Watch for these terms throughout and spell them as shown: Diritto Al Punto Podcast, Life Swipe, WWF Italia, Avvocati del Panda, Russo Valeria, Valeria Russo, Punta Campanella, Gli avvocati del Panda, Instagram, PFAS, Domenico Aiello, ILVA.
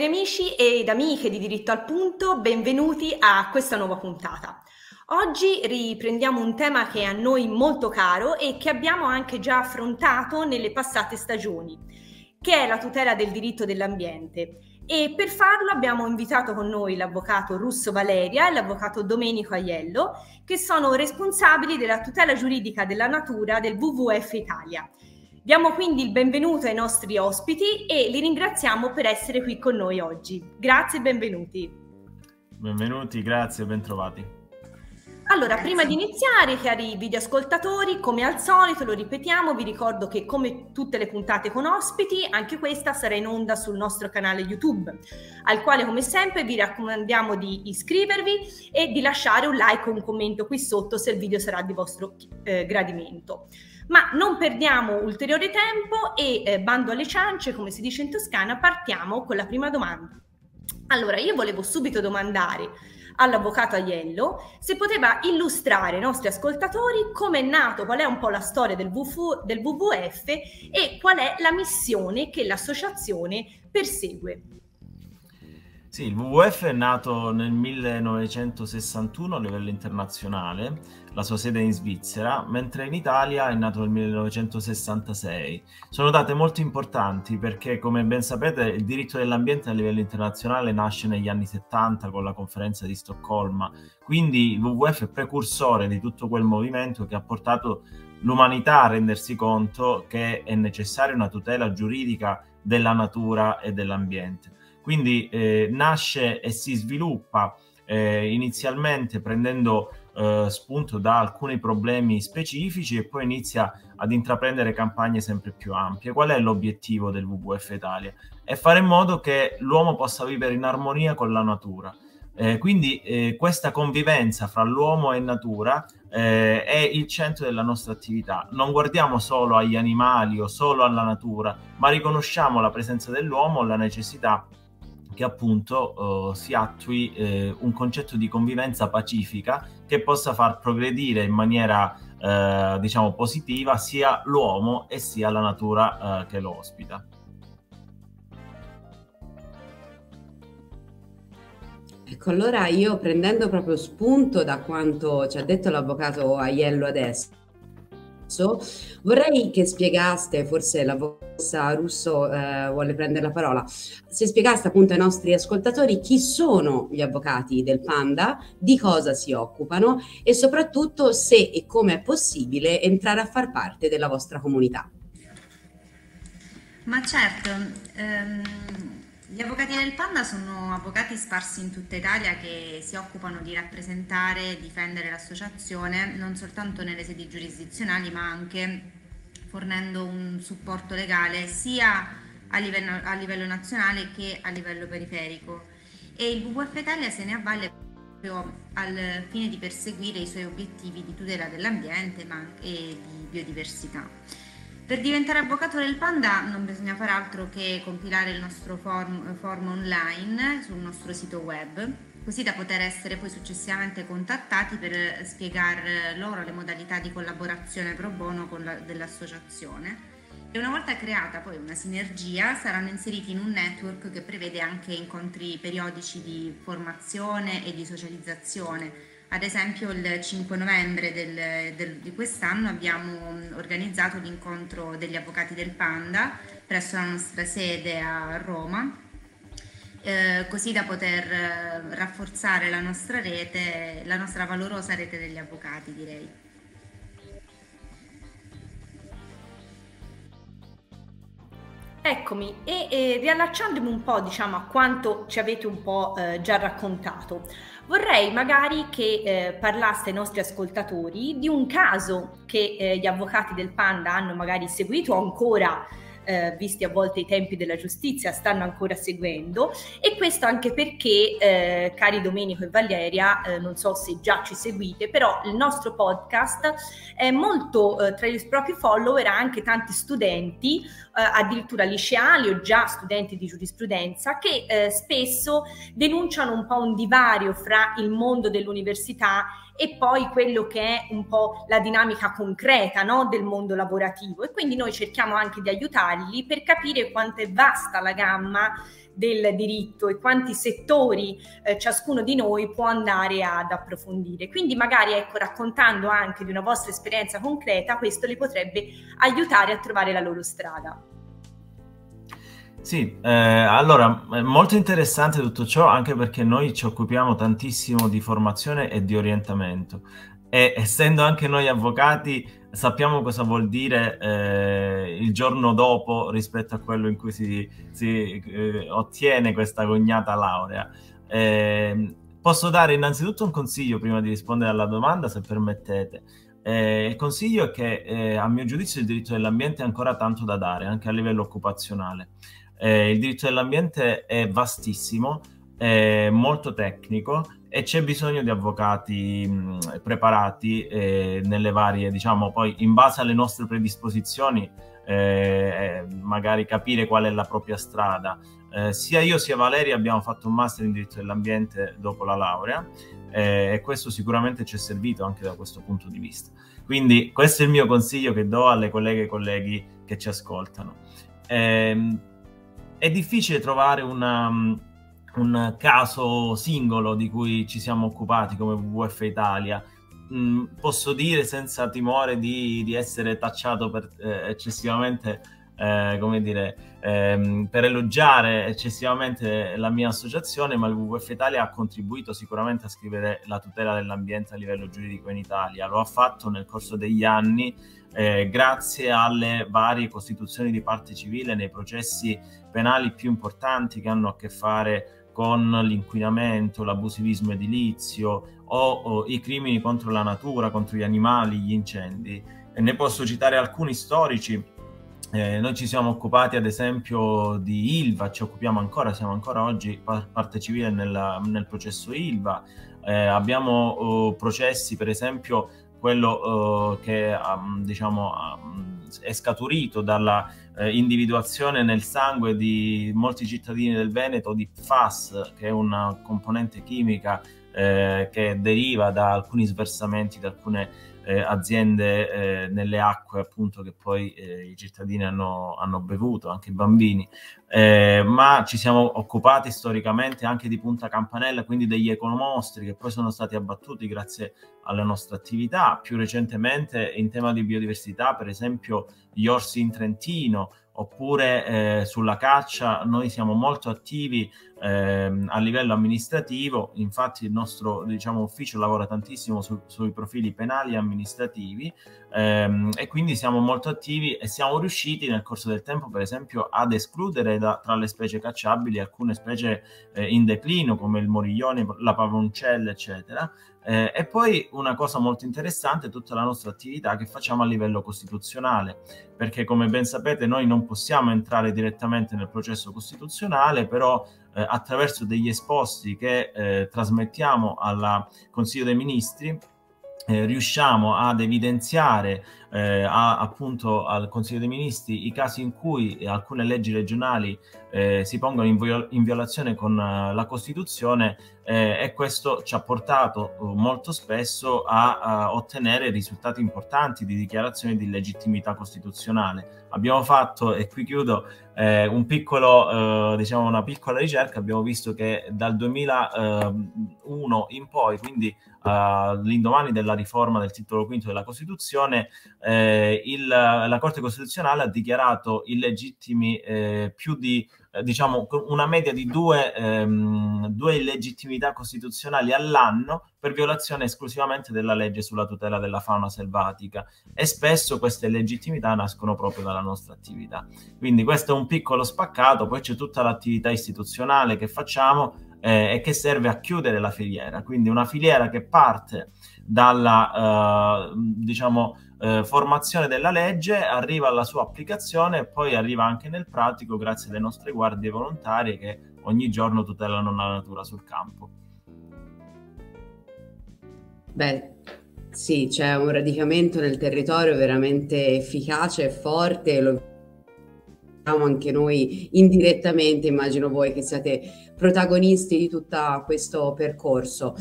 cari amici ed amiche di Diritto al Punto, benvenuti a questa nuova puntata. Oggi riprendiamo un tema che è a noi molto caro e che abbiamo anche già affrontato nelle passate stagioni, che è la tutela del diritto dell'ambiente. E per farlo abbiamo invitato con noi l'avvocato Russo Valeria e l'avvocato Domenico Aiello, che sono responsabili della tutela giuridica della natura del WWF Italia. Diamo quindi il benvenuto ai nostri ospiti e li ringraziamo per essere qui con noi oggi. Grazie e benvenuti. Benvenuti, grazie, bentrovati. Allora, prima di iniziare, cari videoascoltatori, come al solito lo ripetiamo, vi ricordo che come tutte le puntate con ospiti, anche questa sarà in onda sul nostro canale YouTube, al quale come sempre vi raccomandiamo di iscrivervi e di lasciare un like o un commento qui sotto se il video sarà di vostro gradimento. Ma non perdiamo ulteriore tempo e bando alle ciance, come si dice in Toscana, partiamo con la prima domanda. Allora, io volevo subito domandare all'avvocato Aiello se poteva illustrare ai nostri ascoltatori come è nato, qual è un po' la storia del WWF e qual è la missione che l'associazione persegue. Sì, il WWF è nato nel 1961 a livello internazionale, la sua sede è in Svizzera, mentre in Italia è nato nel 1966. Sono date molto importanti perché, come ben sapete, il diritto dell'ambiente a livello internazionale nasce negli anni 70 con la conferenza di Stoccolma, quindi il WWF è precursore di tutto quel movimento che ha portato l'umanità a rendersi conto che è necessaria una tutela giuridica della natura e dell'ambiente. Quindi nasce e si sviluppa inizialmente prendendo spunto da alcuni problemi specifici e poi inizia ad intraprendere campagne sempre più ampie. Qual è l'obiettivo del WWF Italia? È fare in modo che l'uomo possa vivere in armonia con la natura. Quindi questa convivenza fra l'uomo e natura è il centro della nostra attività. Non guardiamo solo agli animali o solo alla natura, ma riconosciamo la presenza dell'uomo, la necessità che appunto si attui un concetto di convivenza pacifica che possa far progredire in maniera diciamo positiva sia l'uomo e sia la natura che lo ospita. Ecco, allora io prendendo proprio spunto da quanto ci ha detto l'avvocato Aiello adesso, vorrei che spiegaste, forse l'avvocato Russo vuole prendere la parola, se spiegaste appunto ai nostri ascoltatori chi sono gli avvocati del Panda, di cosa si occupano e soprattutto se e come è possibile entrare a far parte della vostra comunità. Ma certo, gli avvocati del Panda sono avvocati sparsi in tutta Italia che si occupano di rappresentare e difendere l'associazione non soltanto nelle sedi giurisdizionali ma anche fornendo un supporto legale sia a livello nazionale che a livello periferico, e il WWF Italia se ne avvale proprio al fine di perseguire i suoi obiettivi di tutela dell'ambiente e di biodiversità. Per diventare avvocato del Panda non bisogna fare altro che compilare il nostro form online sul nostro sito web, così da poter essere poi successivamente contattati per spiegare loro le modalità di collaborazione pro bono dell'associazione. E una volta creata poi una sinergia saranno inseriti in un network che prevede anche incontri periodici di formazione e di socializzazione. Ad esempio il 5 novembre di quest'anno abbiamo organizzato l'incontro degli avvocati del Panda presso la nostra sede a Roma, così da poter rafforzare la nostra rete, la nostra valorosa rete degli avvocati, direi. Eccomi, e riallacciandomi un po', diciamo, a quanto ci avete un po' già raccontato, vorrei magari che parlaste ai nostri ascoltatori di un caso che gli avvocati del Panda hanno magari seguito o ancora, visti a volte i tempi della giustizia, stanno ancora seguendo, e questo anche perché, cari Domenico e Valeria, non so se già ci seguite, però il nostro podcast è molto tra i propri follower anche tanti studenti, addirittura liceali o già studenti di giurisprudenza, che spesso denunciano un po' un divario fra il mondo dell'università e poi quello che è un po' la dinamica concreta, no, del mondo lavorativo, e quindi noi cerchiamo anche di aiutarli per capire quanto è vasta la gamma del diritto e quanti settori ciascuno di noi può andare ad approfondire. Quindi magari, ecco, raccontando anche di una vostra esperienza concreta, questo li potrebbe aiutare a trovare la loro strada. Sì, allora è molto interessante tutto ciò, anche perché noi ci occupiamo tantissimo di formazione e di orientamento, e essendo anche noi avvocati sappiamo cosa vuol dire il giorno dopo rispetto a quello in cui si ottiene questa cognata laurea. Posso dare innanzitutto un consiglio prima di rispondere alla domanda, se permettete. Il consiglio è che a mio giudizio il diritto dell'ambiente è ancora tanto da dare, anche a livello occupazionale. Il diritto dell'ambiente è vastissimo, è molto tecnico e c'è bisogno di avvocati preparati nelle varie, diciamo, poi in base alle nostre predisposizioni magari capire qual è la propria strada. Sia io sia Valeria abbiamo fatto un master in diritto dell'ambiente dopo la laurea, e questo sicuramente ci è servito anche da questo punto di vista. Quindi questo è il mio consiglio che do alle colleghe e colleghi che ci ascoltano. È difficile trovare un caso singolo di cui ci siamo occupati come WWF Italia. Posso dire senza timore di essere tacciato per eccessivamente, come dire, per elogiare eccessivamente la mia associazione, ma il WWF Italia ha contribuito sicuramente a scrivere la tutela dell'ambiente a livello giuridico in Italia. Lo ha fatto nel corso degli anni, grazie alle varie costituzioni di parte civile nei processi penali più importanti che hanno a che fare con l'inquinamento, l'abusivismo edilizio o i crimini contro la natura, contro gli animali, gli incendi. E ne posso citare alcuni storici. Noi ci siamo occupati ad esempio di ILVA, ci occupiamo ancora, siamo ancora oggi parte civile nel processo ILVA. Abbiamo processi, per esempio quello che è scaturito dalla individuazione nel sangue di molti cittadini del Veneto di PFAS, che è una componente chimica che deriva da alcuni sversamenti, da alcune aziende nelle acque, appunto, che poi i cittadini hanno bevuto, anche i bambini. Ma ci siamo occupati storicamente anche di Punta Campanella, quindi degli ecomostri che poi sono stati abbattuti grazie alla nostra attività. Più recentemente in tema di biodiversità, per esempio gli orsi in Trentino, oppure sulla caccia noi siamo molto attivi a livello amministrativo. Infatti il nostro, diciamo, ufficio lavora tantissimo sui profili penali e amministrativi, e quindi siamo molto attivi e siamo riusciti nel corso del tempo, per esempio, ad escludere tra le specie cacciabili alcune specie in declino, come il moriglione, la pavoncella, eccetera. E poi una cosa molto interessante è tutta la nostra attività che facciamo a livello costituzionale, perché come ben sapete noi non possiamo entrare direttamente nel processo costituzionale, però attraverso degli esposti che trasmettiamo al Consiglio dei Ministri riusciamo ad evidenziare appunto al Consiglio dei Ministri i casi in cui alcune leggi regionali si pongono in violazione con la Costituzione, e questo ci ha portato molto spesso a ottenere risultati importanti di dichiarazioni di legittimità costituzionale. Abbiamo fatto, e qui chiudo, una piccola ricerca. Abbiamo visto che dal 2001 in poi, quindi all'indomani della riforma del titolo quinto della Costituzione, la Corte Costituzionale ha dichiarato illegittimi più di, diciamo, una media di due illegittimità costituzionali all'anno per violazione esclusivamente della legge sulla tutela della fauna selvatica, e spesso queste illegittimità nascono proprio dalla nostra attività. Quindi questo è un piccolo spaccato. Poi c'è tutta l'attività istituzionale che facciamo e che serve a chiudere la filiera, quindi una filiera che parte dalla formazione della legge, arriva alla sua applicazione e poi arriva anche nel pratico grazie alle nostre guardie volontarie che ogni giorno tutelano la natura sul campo. Beh, sì, c'è un radicamento nel territorio veramente efficace e forte, lo vediamo anche noi indirettamente, immagino voi che siate protagonisti di tutto questo percorso.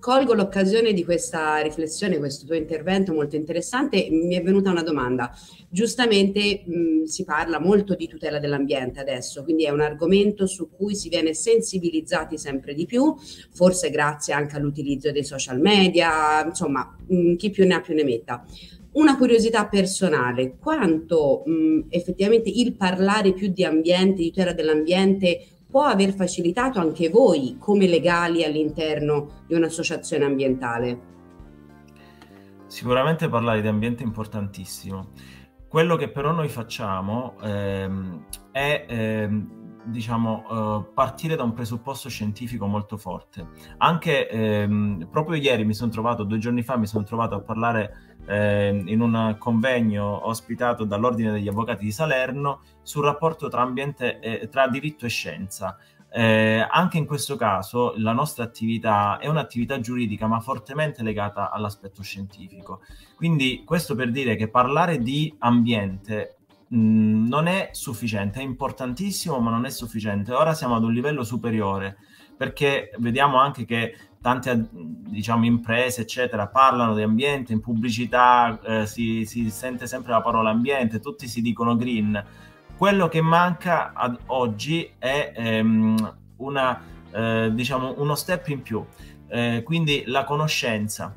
Colgo l'occasione di questa riflessione, questo tuo intervento molto interessante. Mi è venuta una domanda. Giustamente si parla molto di tutela dell'ambiente adesso, quindi è un argomento su cui si viene sensibilizzati sempre di più, forse grazie anche all'utilizzo dei social media, insomma chi più ne ha più ne metta. Una curiosità personale, quanto effettivamente il parlare più di ambiente, di tutela dell'ambiente, può aver facilitato anche voi come legali all'interno di un'associazione ambientale? Sicuramente parlare di ambiente è importantissimo. Quello che però noi facciamo partire da un presupposto scientifico molto forte. Anche proprio ieri due giorni fa mi sono trovato a parlare in un convegno ospitato dall'Ordine degli Avvocati di Salerno sul rapporto tra ambiente tra diritto e scienza. Anche in questo caso la nostra attività è un'attività giuridica ma fortemente legata all'aspetto scientifico. Quindi questo per dire che parlare di ambiente non è sufficiente, è importantissimo ma non è sufficiente. Ora siamo ad un livello superiore, perché vediamo anche che tante imprese eccetera parlano di ambiente in pubblicità, si sente sempre la parola ambiente, tutti si dicono green. Quello che manca ad oggi è uno step in più, quindi la conoscenza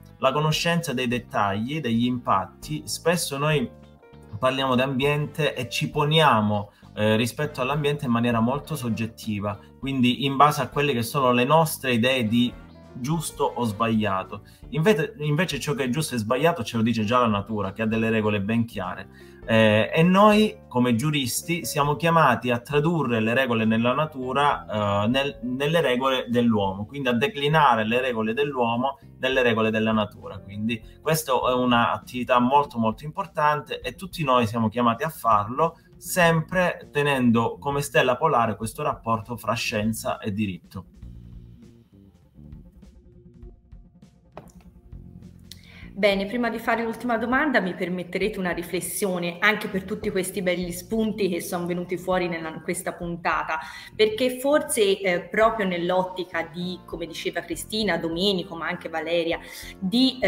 dei dettagli, degli impatti. Spesso noi parliamo di ambiente e ci poniamo rispetto all'ambiente in maniera molto soggettiva, quindi in base a quelle che sono le nostre idee di giusto o sbagliato. Invece ciò che è giusto e sbagliato ce lo dice già la natura, che ha delle regole ben chiare, e noi come giuristi siamo chiamati a tradurre le regole nella natura nelle regole dell'uomo, quindi a declinare le regole dell'uomo nelle regole della natura. Quindi questa è un'attività molto molto importante e tutti noi siamo chiamati a farlo, sempre tenendo come stella polare questo rapporto fra scienza e diritto. Bene, prima di fare l'ultima domanda mi permetterete una riflessione anche per tutti questi belli spunti che sono venuti fuori in questa puntata, perché forse proprio nell'ottica di, come diceva Cristina, Domenico, ma anche Valeria, di,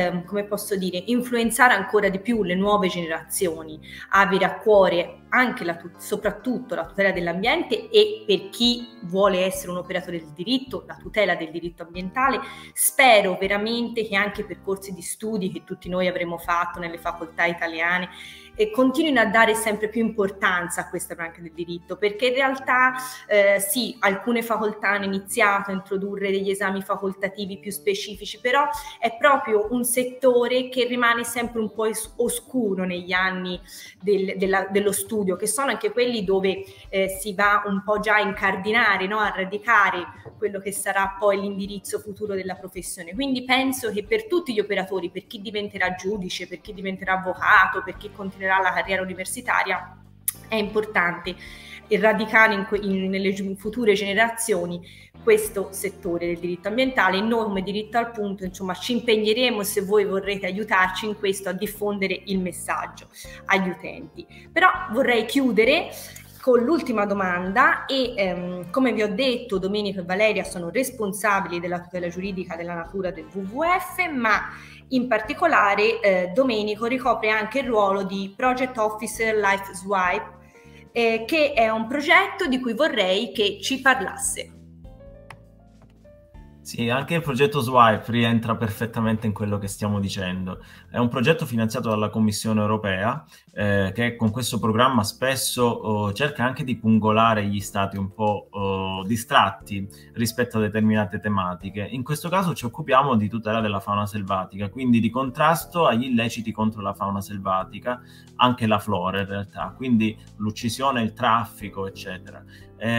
influenzare ancora di più le nuove generazioni, avere a cuore anche soprattutto la tutela dell'ambiente e, per chi vuole essere un operatore del diritto, la tutela del diritto ambientale. Spero veramente che anche percorsi di studi che tutti noi avremo fatto nelle facoltà italiane continuino a dare sempre più importanza a questa branca del diritto, perché in realtà sì, alcune facoltà hanno iniziato a introdurre degli esami facoltativi più specifici, però è proprio un settore che rimane sempre un po' oscuro negli anni dello studio, che sono anche quelli dove si va un po' già a incardinare, no? A radicare quello che sarà poi l'indirizzo futuro della professione. Quindi penso che per tutti gli operatori, per chi diventerà giudice, per chi diventerà avvocato, per chi continuerà la carriera universitaria, è importante radicare nelle future generazioni questo settore del diritto ambientale. Noi come Diritto al Punto ci impegneremo, se voi vorrete aiutarci in questo, a diffondere il messaggio agli utenti. Però vorrei chiudere con l'ultima domanda e come vi ho detto, Domenico e Valeria sono responsabili della tutela giuridica della natura del WWF, ma in particolare Domenico ricopre anche il ruolo di Project Officer Life Swipe, che è un progetto di cui vorrei che ci parlasse. Sì, anche il progetto Swipe rientra perfettamente in quello che stiamo dicendo. È un progetto finanziato dalla Commissione europea che con questo programma spesso cerca anche di pungolare gli stati un po' distratti rispetto a determinate tematiche. In questo caso ci occupiamo di tutela della fauna selvatica, quindi di contrasto agli illeciti contro la fauna selvatica, anche la flora in realtà, quindi l'uccisione, il traffico, eccetera.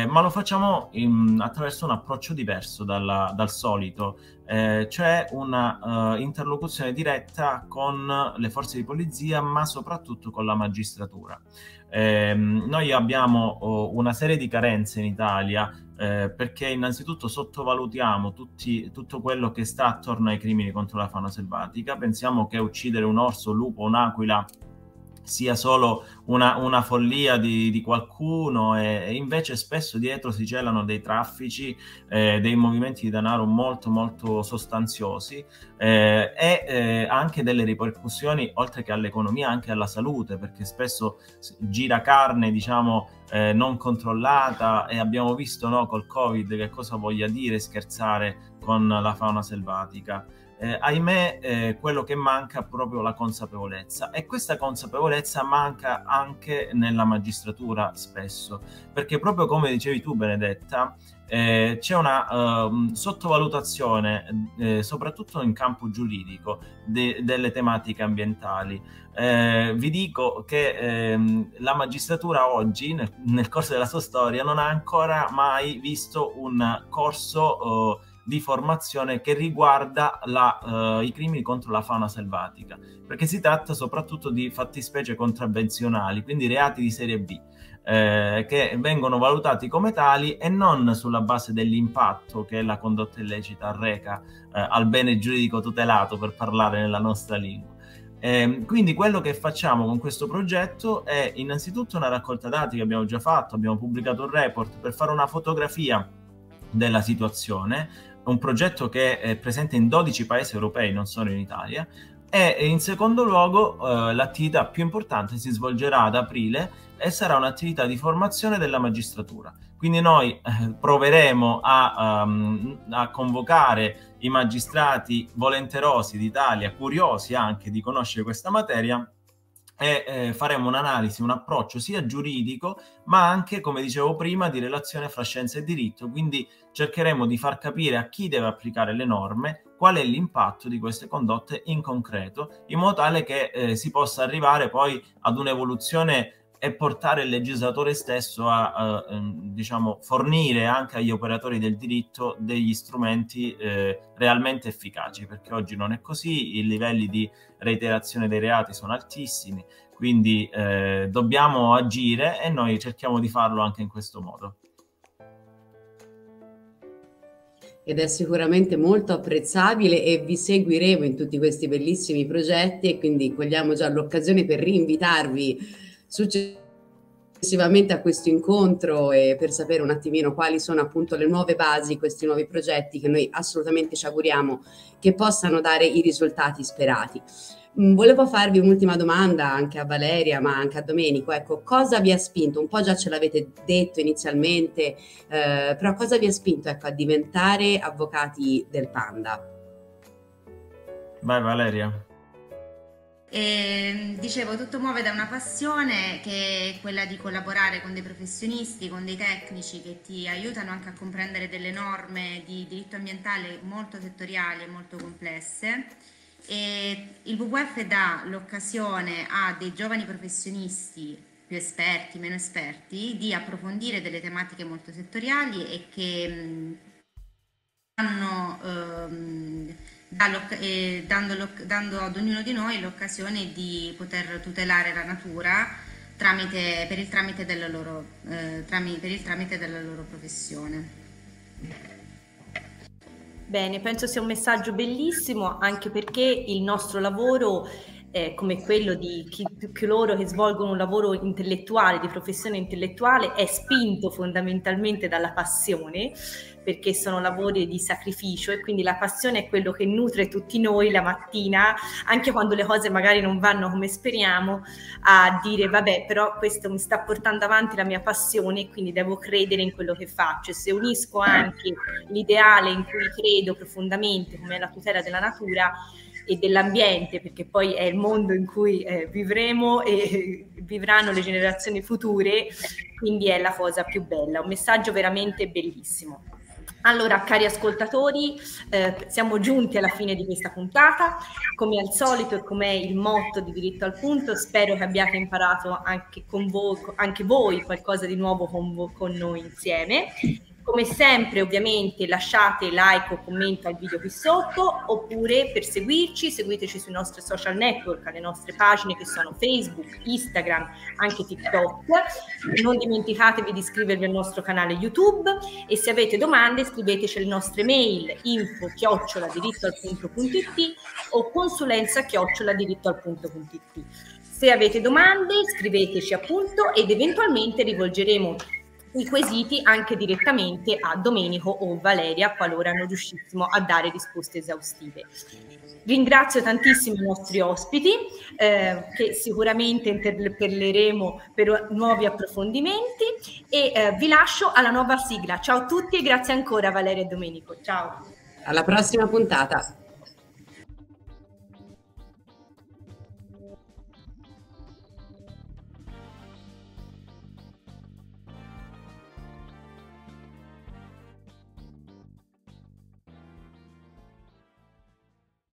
Ma lo facciamo attraverso un approccio diverso dal solito, cioè una interlocuzione diretta con le forze di polizia, ma soprattutto con la magistratura. Noi abbiamo una serie di carenze in Italia, perché innanzitutto sottovalutiamo tutto quello che sta attorno ai crimini contro la fauna selvatica. Pensiamo che uccidere un orso, un lupo, un'aquila sia solo una follia di qualcuno, e invece spesso dietro si celano dei traffici, dei movimenti di denaro molto molto sostanziosi, e anche delle ripercussioni oltre che all'economia anche alla salute, perché spesso gira carne, diciamo, non controllata, e abbiamo visto, no, col Covid che cosa voglia dire scherzare con la fauna selvatica. Ahimè, quello che manca è proprio la consapevolezza, e questa consapevolezza manca anche nella magistratura spesso, perché proprio come dicevi tu, Benedetta, c'è una sottovalutazione, soprattutto in campo giuridico, delle tematiche ambientali. Vi dico che la magistratura oggi, nel corso della sua storia, non ha ancora mai visto un corso di formazione che riguarda i crimini contro la fauna selvatica, perché si tratta soprattutto di fattispecie contravvenzionali, quindi reati di serie B, che vengono valutati come tali e non sulla base dell'impatto che la condotta illecita arreca al bene giuridico tutelato, per parlare nella nostra lingua. Quindi quello che facciamo con questo progetto è innanzitutto una raccolta dati che abbiamo già fatto, abbiamo pubblicato un report per fare una fotografia della situazione, un progetto che è presente in 12 paesi europei, non solo in Italia, e in secondo luogo l'attività più importante si svolgerà ad aprile e sarà un'attività di formazione della magistratura. Quindi noi proveremo a convocare i magistrati volenterosi d'Italia, curiosi anche di conoscere questa materia, e faremo un'analisi, un approccio sia giuridico ma anche, come dicevo prima, di relazione fra scienza e diritto, quindi cercheremo di far capire a chi deve applicare le norme qual è l'impatto di queste condotte in concreto, in modo tale che si possa arrivare poi ad un'evoluzione e portare il legislatore stesso a diciamo, fornire anche agli operatori del diritto degli strumenti realmente efficaci, perché oggi non è così, i livelli di reiterazione dei reati sono altissimi, quindi dobbiamo agire e noi cerchiamo di farlo anche in questo modo. Ed è sicuramente molto apprezzabile e vi seguiremo in tutti questi bellissimi progetti, e quindi cogliamo già l'occasione per rinvitarvi successivamente a questo incontro, e per sapere un attimino quali sono appunto le nuove basi, questi nuovi progetti che noi assolutamente ci auguriamo che possano dare i risultati sperati. Volevo farvi un'ultima domanda anche a Valeria, ma anche a Domenico. Ecco, cosa vi ha spinto? Un po' già ce l'avete detto inizialmente, però cosa vi ha spinto, ecco, a diventare avvocati del Panda? Vai Valeria. E, dicevo, tutto muove da una passione che è quella di collaborare con dei professionisti, con dei tecnici che ti aiutano anche a comprendere delle norme di diritto ambientale molto settoriali e molto complesse, e il WWF dà l'occasione a dei giovani professionisti più esperti, meno esperti, di approfondire delle tematiche molto settoriali e che hanno dando ad ognuno di noi l'occasione di poter tutelare la natura per il tramite della loro professione. Bene, penso sia un messaggio bellissimo, anche perché il nostro lavoro, come quello di coloro che svolgono un lavoro intellettuale, di professione intellettuale, è spinto fondamentalmente dalla passione, perché sono lavori di sacrificio, e quindi la passione è quello che nutre tutti noi la mattina, anche quando le cose magari non vanno come speriamo, a dire vabbè, però questo mi sta portando avanti la mia passione, quindi devo credere in quello che faccio. E se unisco anche l'ideale in cui credo profondamente, come la tutela della natura e dell'ambiente, perché poi è il mondo in cui vivremo e vivranno le generazioni future, quindi è la cosa più bella, un messaggio veramente bellissimo. Allora, cari ascoltatori, siamo giunti alla fine di questa puntata. Come al solito e come è il motto di Diritto al Punto, spero che abbiate imparato anche voi qualcosa di nuovo con noi insieme. Come sempre, ovviamente, lasciate like o commento al video qui sotto, oppure per seguirci, seguiteci sui nostri social network, alle nostre pagine che sono Facebook, Instagram, anche TikTok. Non dimenticatevi di iscrivervi al nostro canale YouTube, e se avete domande scriveteci alle nostre mail info@dirittoalpunto.it o consulenza@dirittoalpunto.it. Se avete domande, scriveteci appunto ed eventualmente rivolgeremo i quesiti anche direttamente a Domenico o Valeria qualora non riuscissimo a dare risposte esaustive. Ringrazio tantissimo i nostri ospiti che sicuramente interpelleremo per nuovi approfondimenti e vi lascio alla nuova sigla. Ciao a tutti e grazie ancora Valeria e Domenico. Ciao. Alla prossima puntata.